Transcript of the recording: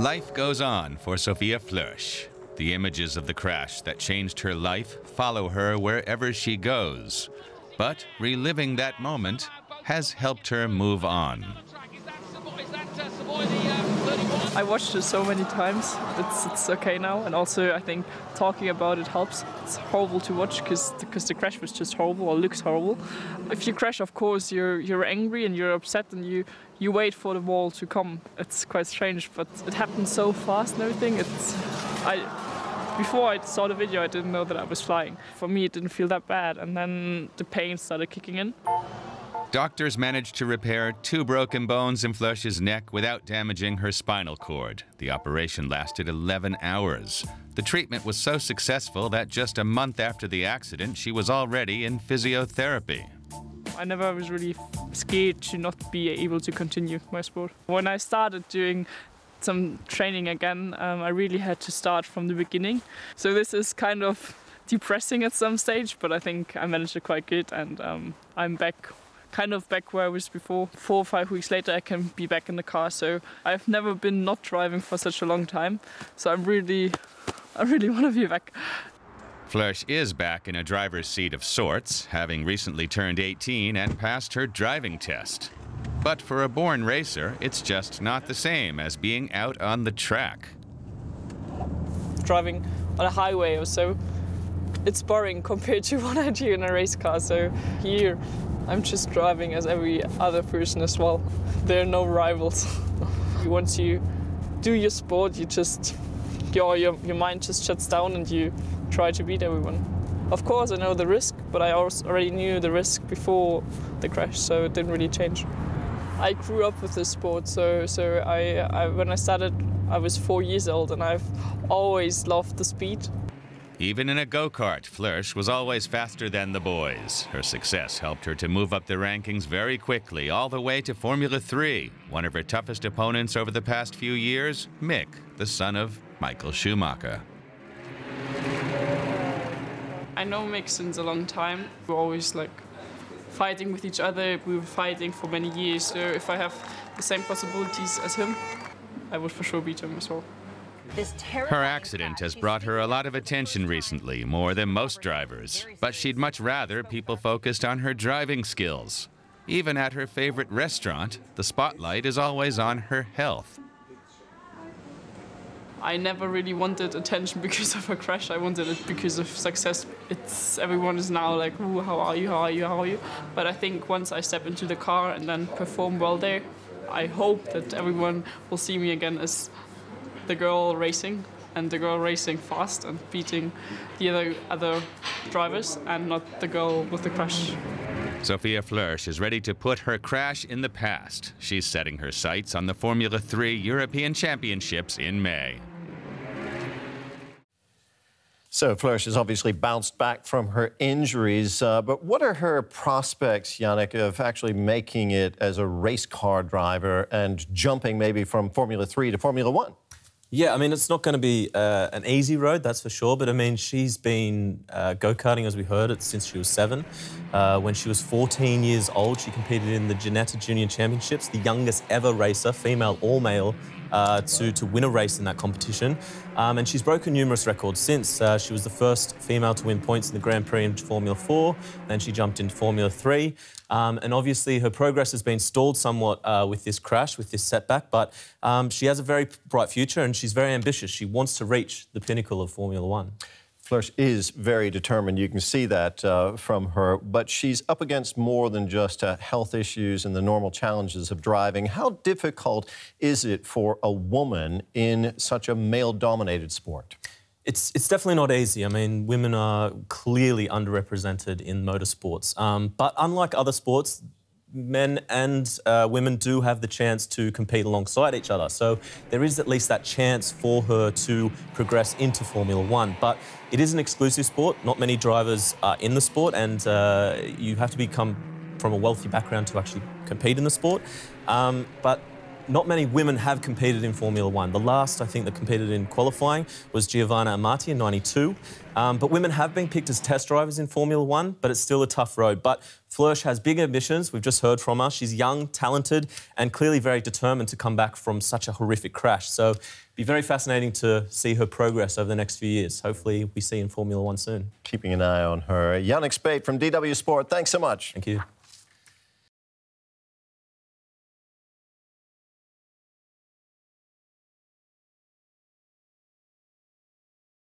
Life goes on for Sophia Flörsch. The images of the crash that changed her life follow her wherever she goes. But reliving that moment has helped her move on. I watched it so many times, it's okay now, and also I think talking about it helps. It's horrible to watch because the crash was just horrible, or looks horrible. If you crash, of course, you're angry and you're upset and you wait for the wall to come. It's quite strange, but it happened so fast and everything. Before I saw the video, I didn't know that I was flying. For me, it didn't feel that bad, and then the pain started kicking in. Doctors managed to repair 2 broken bones in Flörsch's neck without damaging her spinal cord. The operation lasted 11 hours. The treatment was so successful that just a month after the accident, she was already in physiotherapy. I never was really scared to not be able to continue my sport. When I started doing some training again, I really had to start from the beginning. So this is kind of depressing at some stage, but I think I managed it quite good, and I'm back. Kind of back where I was before. 4 or 5 weeks later, I can be back in the car. So I've never been not driving for such a long time. So I really want to be back. Flörsch is back in a driver's seat of sorts, having recently turned 18 and passed her driving test. But for a born racer, it's just not the same as being out on the track. Driving on a highway or so, it's boring compared to what I do in a race car. So here, I'm just driving as every other person as well. There are no rivals. Once you do your sport, your mind just shuts down and you try to beat everyone. Of course, I know the risk, but I already knew the risk before the crash, so it didn't really change. I grew up with this sport, so when I started, I was 4 years old, and I've always loved the speed. Even in a go-kart, Flörsch was always faster than the boys. Her success helped her to move up the rankings very quickly, all the way to Formula 3. One of her toughest opponents over the past few years, Mick, the son of Michael Schumacher. I know Mick since a long time. We're always like fighting with each other. We were fighting for many years. So if I have the same possibilities as him, I would for sure beat him as well. Her accident has brought her a lot of attention recently, more than most drivers. But she'd much rather people focused on her driving skills. Even at her favorite restaurant, the spotlight is always on her health. I never really wanted attention because of a crash. I wanted it because of success. Everyone is now like, ooh, how are you, how are you, how are you? But I think once I step into the car and then perform well there, I hope that everyone will see me again as the girl racing, and the girl racing fast and beating the other drivers, and not the girl with the crash. Sophia Flörsch is ready to put her crash in the past. She's setting her sights on the Formula 3 European Championships in May. So Flörsch has obviously bounced back from her injuries, but what are her prospects, Yannick, of actually making it as a race car driver and jumping maybe from Formula 3 to Formula 1? Yeah, I mean, it's not going to be an easy road, that's for sure. But, I mean, she's been go-karting, as we heard, since she was 7. When she was 14 years old, she competed in the Jeanetta Junior Championships, the youngest ever racer, female or male, to win a race in that competition. And she's broken numerous records since. She was the first female to win points in the Grand Prix in Formula 4, then she jumped into Formula 3. And obviously her progress has been stalled somewhat with this crash, with this setback, but she has a very bright future and she's very ambitious. She wants to reach the pinnacle of Formula 1. Flörsch is very determined. You can see that from her, but she's up against more than just health issues and the normal challenges of driving. How difficult is it for a woman in such a male-dominated sport? It's definitely not easy. I mean, women are clearly underrepresented in motorsports, but unlike other sports, men and women do have the chance to compete alongside each other. So there is at least that chance for her to progress into Formula 1. But it is an exclusive sport. Not many drivers are in the sport, and you have to come from a wealthy background to actually compete in the sport. But not many women have competed in Formula One. The last, I think, that competed in qualifying was Giovanna Amati in '92. But women have been picked as test drivers in Formula One, but it's still a tough road. But Flörsch has big ambitions. We've just heard from her. She's young, talented, and clearly very determined to come back from such a horrific crash. So it'll be very fascinating to see her progress over the next few years. Hopefully we see in Formula One soon. Keeping an eye on her. Yannick Speight from DW Sport, thanks so much. Thank you.